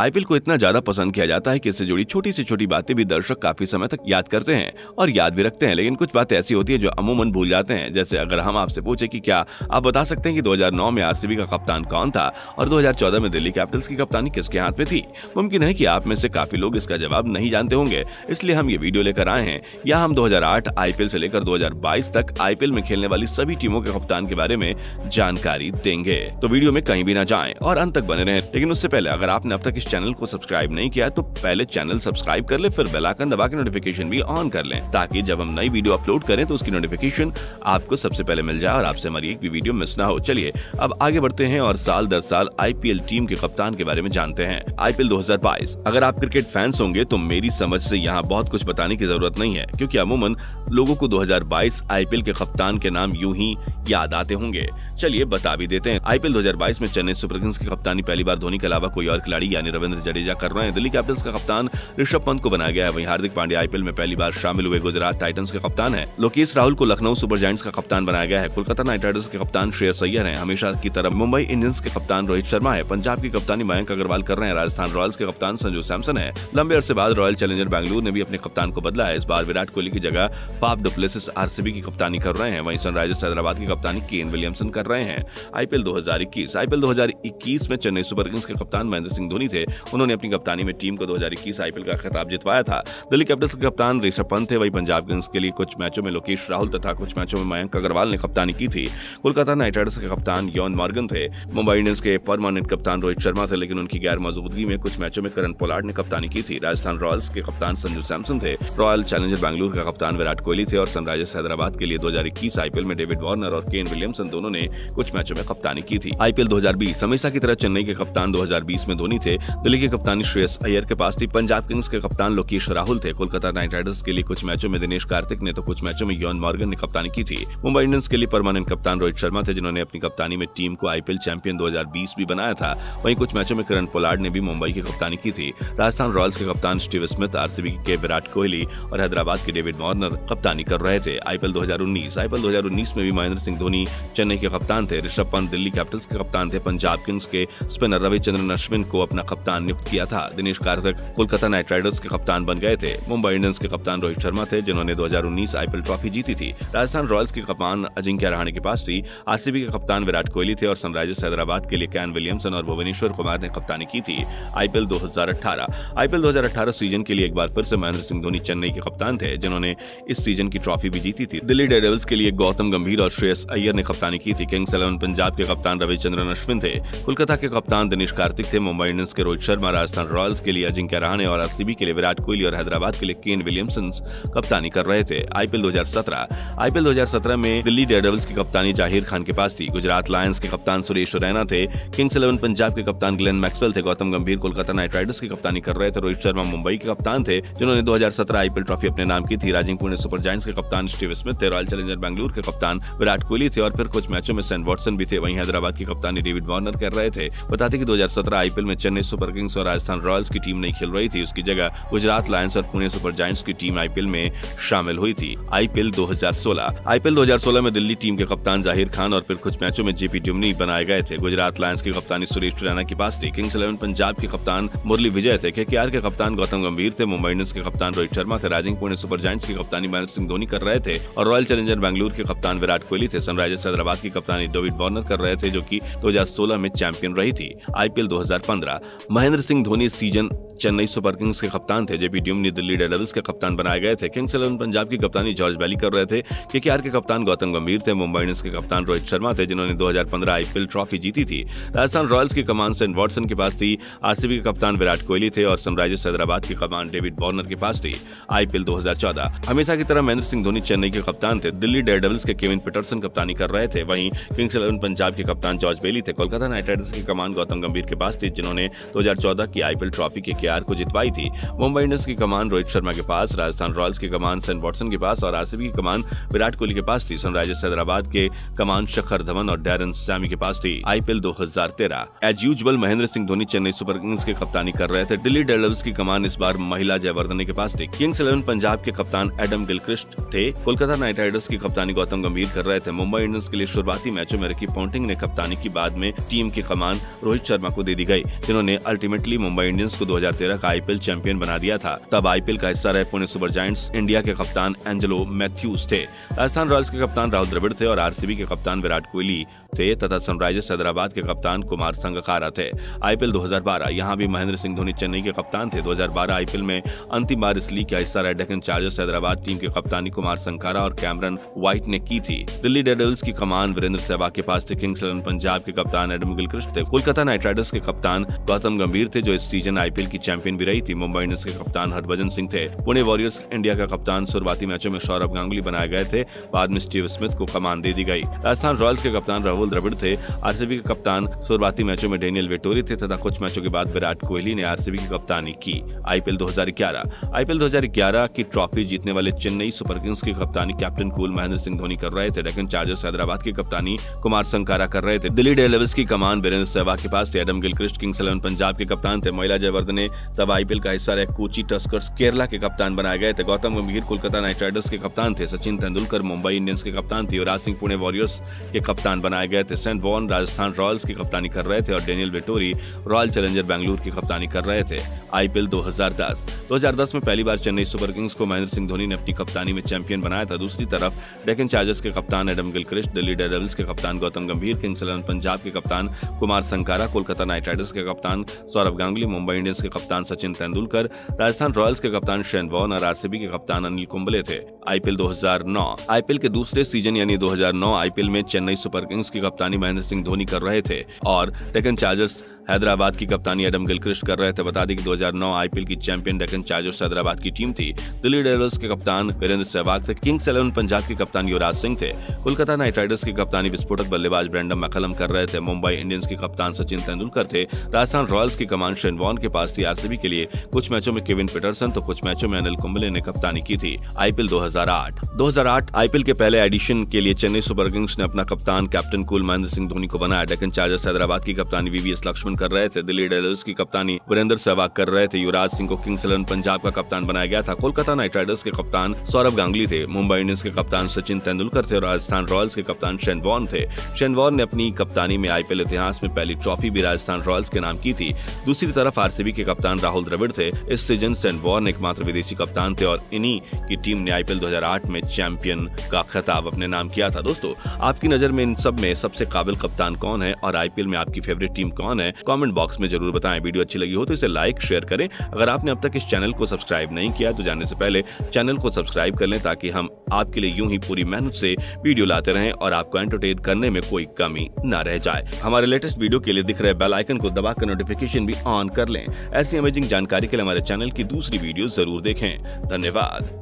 IPL को इतना ज्यादा पसंद किया जाता है कि इससे जुड़ी छोटी से छोटी बातें भी दर्शक काफी समय तक याद करते हैं और याद भी रखते हैं, लेकिन कुछ बातें ऐसी होती है जो अमूमन भूल जाते हैं। जैसे अगर हम आपसे पूछे कि क्या आप बता सकते हैं कि 2009 में आरसीबी का कप्तान कौन था और 2014 में दिल्ली कैपिटल्स की कप्तानी किसके हाथ में थी, मुमकिन है कि आप में से काफी लोग इसका जवाब नहीं जानते होंगे, इसलिए हम ये वीडियो लेकर आए हैं। या हम 2008 आईपीएल से लेकर 2022 तक आईपीएल में खेलने वाली सभी टीमों के कप्तान के बारे में जानकारी देंगे। तो वीडियो में कहीं भी ना जाएं और अंत तक बने रहें, लेकिन उससे पहले अगर आपने अब तक इस चैनल को सब्सक्राइब नहीं किया तो पहले चैनल सब्सक्राइब कर ले, फिर बेल आइकन दबा के नोटिफिकेशन भी ऑन कर लें ताकि जब हम नई वीडियो अपलोड करें तो उसकी नोटिफिकेशन आपको सबसे पहले मिल जाए और आपसे हमारी एक भी वीडियो मिस ना हो। चलिए अब आगे बढ़ते हैं और साल दर साल आईपीएल टीम के कप्तान के बारे में जानते हैं। आईपीएल 2022। अगर आप क्रिकेट फैंस होंगे तो मेरी समझ से यहाँ बहुत कुछ बताने की जरूरत नहीं है, क्योंकि अमूमन लोगों को 2022 आईपीएल के कप्तान के नाम यूं ही याद आते होंगे। चलिए बता भी देते हैं। आईपीएल 2022 में चेन्नई सुपरकिंग्स की कप्तानी पहली बार धोनी के अलावा कोई और खिलाड़ी यानी रविंद्र जडेजा कर रहे हैं। दिल्ली कैपिटल्स का कप्तान ऋषभ पंत को बनाया गया है। वहीं हार्दिक पांड्या आईपीएल में पहली बार शामिल हुए गुजरात टाइटंस के कप्तान है। लोकेश राहुल को लखनऊ सुपर जायंट्स का कप्तान बनाया गया है। कोलकाता नाइट राइडर्स के कप्तान श्रेयस अय्यर है। हमेशा की तरह मुंबई इंडियंस के कप्तान रोहित शर्मा है। पंजाब की कप्तानी मयंक अग्रवाल कर रहे हैं। राजस्थान रॉयल्स के कप्तान संजू सैमसन है। लंबे अरसे बाद रॉयल चैलेंजर्स बेंगलुरु ने भी अपने कप्तान को बदला है। इस बार विराट कोहली की जगह फाफ डुप्लेसिस आरसीबी की कप्तानी कर रहे हैं। वहीं सनराइजर्स हैदराबाद की कप्तानी केन विलियमसन कर रहे हैं। आईपीएल 2021। आईपीएल 2021 में चेन्नई सुपरकिंग्स के कप्तान महेंद्र सिंह धोनी थे। उन्होंने अपनी कप्तानी में टीम को 2021 आईपीएल का खिताब जितवाया था। दिल्ली कैपिटल्स के कप्तान ऋषभ पंत थे। वहीं पंजाब किंग्स के लिए कुछ मैचों में लोकेश राहुल तथा कुछ मैचों में मयंक अग्रवाल ने कप्तानी की थी। कोलकाता नाइट राइडर्स के कप्तान योन मार्गन थे। मुंबई इंडियंस के परमानेंट कप्तान रोहित शर्मा थे, लेकिन उनकी गैर मौजूदगी में कुछ मैचों में करन पोलाड ने कप्तानी की थी। राजस्थान रॉयल्स के कप्तान संजू सैमसन थे। रॉयल चैलेंजर्स बेंगलुरु का कप्तान विराट कोहली थे और सनराइजर्स हैदराबाद के लिए 2021 आईपीएल में डेविड वार्नर और केन विलियमसन दोनों ने कुछ मैचों में कप्तानी की थी। आईपीएल 2020। हमेशा की तरह चेन्नई के कप्तान 2020 में धोनी थे। दिल्ली की कप्तानी श्रेयस अय्यर के पास थी। पंजाब किंग्स के कप्तान लोकेश राहुल थे। कोलकाता नाइट राइडर्स के लिए कुछ मैचों में दिनेश कार्तिक ने तो कुछ मैचों में योन मार्गन ने कप्तानी की थी। मुंबई इंडियंस के लिए परमानेंट कप्तान रोहित शर्मा थे, जिन्होंने अपनी कप्तानी में टीम को आईपीएल चैंपियन 2020 भी बनाया था। वहीं कुछ मैचों में करन पोलाड ने भी मुंबई की कप्तानी की थी। राजस्थान रॉयल्स के कप्तान स्टीव स्मिथ, आरसीबी के विराट कोहली और हैदराबाद के डेविड वार्नर कप्तानी कर रहे थे। आईपीएल 2019। आईपीएल 2019 में भी महेंद्र सिंह धोनी चेन्नई के कप्तान थे। ऋषभ पंत दिल्ली कैपिटल्स के कप्तान थे। पंजाब किंग्स के स्पिनर रविचंद्रन अश्विन को अपना कप्तान नियुक्त किया था। दिनेश कार्तिक कोलकाता नाइट राइडर्स के कप्तान बन गए थे। मुंबई इंडियंस के कप्तान रोहित शर्मा थे, जिन्होंने 2019 आईपीएल ट्रॉफी जीती थी। राजस्थान रॉयल्स के कप्तान अजिंक्य रहाणे के पास थी। आरसीबी के कप्तान विराट कोहली थे और सनराइजर्स हैदराबाद के लिए केन विलियमसन और भुवनेश्वर कुमार ने कप्तानी की थी। आईपीएल 2018। आईपीएल 2018 सीजन के लिए एक बार फिर से महेंद्र सिंह धोनी चेन्नई के कप्तान थे, जिन्होंने इस सीजन की ट्रॉफी भी जीती थी। दिल्ली डेयरडेविल्स के लिए गौतम गंभीर और श्रेयस अय्यर ने कप्तानी की थी। किंग्स इलेवन पंजाब के कप्तान रविचंद्रन अश्विन थे। कोलकाता के कप्तान दिनेश कार्तिक थे। मुंबई इंडियंस के रोहित शर्मा, राजस्थान रॉयल्स के लिए अजिंक्य रहाणे और आरसीबी के लिए विराट कोहली और हैदराबाद के लिए केन विलियमसन कप्तानी कर रहे थे। आईपीएल 2017। आईपीएल 2017 में दिल्ली डेयरडेविल्स की कप्तानी जाहिर खान के पास थी। गुजरात लायंस के कप्तान सुरेश रैना थे। किंग्स इलेवन पंजाब के कप्तान ग्लेन मैक्सवेल थे। गौतम गंभीर कोलकाता नाइट राइडर्स की कप्तानी कर रहे थे। रोहित शर्मा मुंबई के कप्तान थे, जिन्होंने 2017 आईपीएल ट्रॉफी अपने नाम की थी। राजिंग पुणे सुपर जायंट्स के कप्तान स्टीव स्मिथ थे। रॉयल चैलेंजर्स बेंगलुरु के कप्तान विराट कोहली थे और फिर कुछ मैचों में शेन वॉटसन भी थे। वहीं हैदराबाद की कप्तानी डेविड वार्नर कर रहे थे। बताते कि 2017 आईपीएल में चेन्नई सुपरकिंग्स और राजस्थान रॉयल्स की टीम नहीं खेल रही थी। उसकी जगह गुजरात लायंस और पुणे सुपर जायंट्स की टीम आईपीएल में शामिल हुई थी। आईपीएल 2016। आईपीएल 2016 में दिल्ली टीम के कप्तान जाहिर खान और फिर कुछ मैचों में जेपी ड्यूमनी बनाए गए थे। गुजरात लायंस की कप्तानी सुरेश रैना के पास थी। किंग्स इलेवन पंजाब के कप्तान मुरली विजय थे। केकेआर के कप्तान गौतम गंभीर थे। मुंबई इंडियंस के कप्तान रोहित शर्मा थे। राइजिंग पुणे सुपर जायंट्स की कप्तानी महेंद्र सिंह धोनी कर रहे थे और रॉयल चैलेंजर्स बेंगलुरु के कप्तान विराट कोहली थे। सनराइजर्स हैदराबाद की कप्तानी डेविड वार्नर कर रहे थे, जो कि 2016 में चैंपियन रही थी। IPL 2015। Mahendra Singh Dhoni season Chennai Super Kings के कप्तान थे। जेपी ड्यूमनी दिल्ली डेयरडेविल्स के कप्तान बनाए गए थे। किंग्स इलेवन पंजाब की कप्तानी जॉर्ज बैली कर रहे थे। केकेआर के कप्तान गौतम गंभीर थे। मुंबई इंडियंस के कप्तान रोहित शर्मा थे, जिन्होंने 2015 आईपीएल ट्रॉफी जीती थी। राजस्थान रॉयल्स की कमान शेन वॉटसन के पास थी। आरसीबी के कप्तान विराट कोहली थे और सनराइजर्स हैदराबाद की कमान डेविड वार्नर के पास थी। आईपीएल 2014। हमेशा की तरह महेंद्र सिंह धोनी चेन्नई के कप्तान थे। दिल्ली डेयरडेविल्स के केविन पीटरसन कप्तानी कर रहे थे। वहीं किंग्स इलेवन पंजाब के कप्तान जॉर्ज बैली थे। कोलकाता नाइट राइडर्स की कमान गौतम गंभीर के पास थी, जिन्होंने 2014 की आईपीएल ट्रॉफी के अय्यर को जितवाई थी। मुंबई इंडियंस की कमान रोहित शर्मा के पास, राजस्थान रॉयल्स की कमान शेन वॉटसन के पास और आरसीबी की कमान विराट कोहली के पास थी। सनराइजर्स हैदराबाद के कमान शिखर धवन और डैरन सैमी के पास थी। IPL 2013 as usual Mahendra Singh Dhoni Chennai Super Kings की कप्तानी कर रहे थे। दिल्ली डेयरडेविल्स की कमान इस बार महिला जयवर्धने के पास थी। किंग्स 11 पंजाब के कप्तान एडम गिलक्रिस्ट थे। कोलकाता नाइट राइडर्स की कप्तानी गौतम गंभीर कर रहे थे। मुंबई इंडियंस के लिए शुरुआती मैचों में रिकी पोंटिंग ने कप्तानी की, बाद में टीम की कमान रोहित शर्मा को दे दी गई, जिन्होंने अल्टीमेटली मुंबई इंडियंस को 2013 का आईपीएल चैंपियन बना दिया था। तब आईपीएल का हिस्सा रहे पुणे सुपर जायंट्स इंडिया के कप्तान एंजेलो मैथ्यूज थे। राजस्थान रॉयल्स के कप्तान राहुल द्रविड़ थे और आरसीबी के कप्तान विराट कोहली थे तथा सनराइजर्स हैदराबाद के कप्तान कुमार संगकारा थे। आईपीएल 2012 यहाँ भी महेंद्र सिंह धोनी चेन्नई के कप्तान थे। 2012 आईपीएल में अंतिम बार इस लीग का हिस्सा रहे डेक्कन चार्जर्स हैदराबाद टीम की कप्तानी कुमार संगकारा और कैमरन व्हाइट ने की थी। दिल्ली डेयरडेविल्स की कमान वीरेंद्र सहवाग के पास थी। किंग्स 11 पंजाब के कप्तान एडम गिलक्रिस्ट थे। कोलकाता नाइट राइडर्स के कप्तान गौतम गंभीर थे, जो इस सीजन आईपीएल की चैंपियन भी रही थी। मुंबई इंडियंस के कप्तान हरभजन सिंह थे। पुणे वॉरियर्स इंडिया का कप्तान शुरुआती मैचों में सौरभ गांगुली बनाए गए थे, बाद में स्टीव स्मिथ को कमान दे दी गई। राजस्थान रॉयल्स के कप्तान राहुल द्रविड़ थे। आरसीबी के कप्तान शुरुआती मैचों में डेनियल वेटोरी थे तथा कुछ मैचों के बाद विराट कोहली ने आरसीबी की कप्तानी की। आईपीएल 2011 आईपीएल 2011 की ट्रॉफी जीतने वाले चेन्नई सुपरकिंग्स की कप्तानी कैप्टन कूल महेंद्र सिंह धोनी कर रहे थे। डेक्कन चार्जर्स हैदराबाद की कप्तानी कुमार संगकारा कर रहे थे। दिल्ली डेयरडेविल्स की कमान वीरेंद्र सहवाग के पास थी। एडम गिलक्रिस्ट किंग्स 11 पंजाब के कप्तान थे। महिला जयवर्धने तब आईपीएल का हिस्सा रहे कोची टस्कर्स केरला के कप्तान बनाए गए थे। गौतम गंभीर कोलकाता नाइट राइडर्स के कप्तान थे। सचिन तेंदुलकर मुंबई इंडियंस के कप्तान थे। युवराज सिंह पुणे वॉरियर्स के कप्तान बनाए गए थे। शेन वॉटसन राजस्थान रॉयल्स की कप्तानी कर रहे थे और Daniel Vettori royal Challengers Bengaluru की कप्तानी कर रहे थे। आईपीएल 2010 में पहली बार चेन्नई सुपरकिंग्स को महेंद्र सिंह धोनी ने अपनी कप्तानी में चैंपियन बनाया था। दूसरी तरफ डेक्कन चार्जर्स के कप्तान एडम गिलक्रिस्ट, दिल्ली डेयरडेविल्स के कप्तान गौतम गंभीर, किंग्स 11 पंजाब के कप्तान कुमार संगकारा, कोलकाता नाइट राइडर्स के कप्तान सौरभ गांगुली, मुंबई इंडियंस के कप्तान सचिन तेंदुलकर, राजस्थान रॉयल्स के कप्तान शेन वॉटसन और आरसीबी के कप्तान अनिल कुंबले थे। आईपीएल 2009 आईपीएल के दूसरे सीजन यानी 2009 आईपीएल में चेन्नई सुपरकिंग्स की कप्तानी महेंद्र सिंह धोनी कर रहे थे और डेक्कन चार्जर्स हैदराबाद की कप्तानी एडम गिलक्रिस्ट कर रहे थे। बता दें कि 2009 आईपीएल की चैंपियन डेक्कन चार्जर्स हैदराबाद की टीम थी। दिल्ली डेयरडेविल्स के कप्तान वीरेंद्र सहवाग थे। किंग्स 11 पंजाब के कप्तान युवराज सिंह थे। कोलकाता नाइट राइडर्स की कप्तानी विस्फोटक बल्लेबाज ब्रैंडन मैकलम कर रहे थे। मुंबई इंडियंस के कप्तान सचिन तेंदुलकर थे। राजस्थान रॉयल्स की कमान शेन वॉटसन के पास थी। आरसीबी के लिए कुछ मैचों में केविन पीटरसन तो कुछ मैचों में अनिल कुंबले ने कप्तानी की थी। आईपीएल 2008 आईपीएल के पहले एडिशन के लिए चेन्नई सुपरकिंग्स ने अपना कप्तान कैप्टन कूल महेंद्र सिंह धोनी को बनाया। डेक्कन चार्जर्स हैदराबाद की कप्तानी वीवीएस लक्ष्मण कर रहे थे। दिल्ली डेयरडेविल्स की कप्तानी वीरेंद्र सहवाग कर रहे थे। युवराज सिंह को किंग्स 11 पंजाब का कप्तान बनाया गया था। कोलकाता नाइट राइडर्स के कप्तान सौरभ गांगुली थे। मुंबई इंडियंस के कप्तान सचिन तेंदुलकर थे और राजस्थान रॉयल्स के कप्तान शेन वॉटसन थे। शेन वॉटसन ने अपनी कप्तानी में आईपीएल इतिहास में पहली ट्रॉफी भी राजस्थान रॉयल्स के नाम की थी। दूसरी तरफ आरसीबी के कप्तान राहुल द्रविड़ थे। इस सीजन शेन वॉटसन एकमात्र विदेशी कप्तान थे और इन्हीं की टीम ने आईपीएल 2008 में चैंपियन का खिताब अपने नाम किया था। दोस्तों, आपकी नजर में इन सब में सबसे काबिल कप्तान कौन है और आईपीएल में आपकी फेवरेट टीम कौन है? कमेंट बॉक्स में जरूर बताएं। वीडियो अच्छी लगी हो तो इसे लाइक शेयर करें। अगर आपने अब तक इस चैनल को सब्सक्राइब नहीं किया तो जाने से पहले चैनल को सब्सक्राइब कर लें, ताकि हम आपके लिए यूं ही पूरी मेहनत से वीडियो लाते रहें और आपको एंटरटेन करने में कोई कमी ना रह जाए। हमारे लेटेस्ट वीडियो के लिए दिख रहे बेल आइकन को दबाकर नोटिफिकेशन भी ऑन कर लें। ऐसी अमेजिंग जानकारी के लिए हमारे चैनल की दूसरी वीडियो जरूर देखें। धन्यवाद।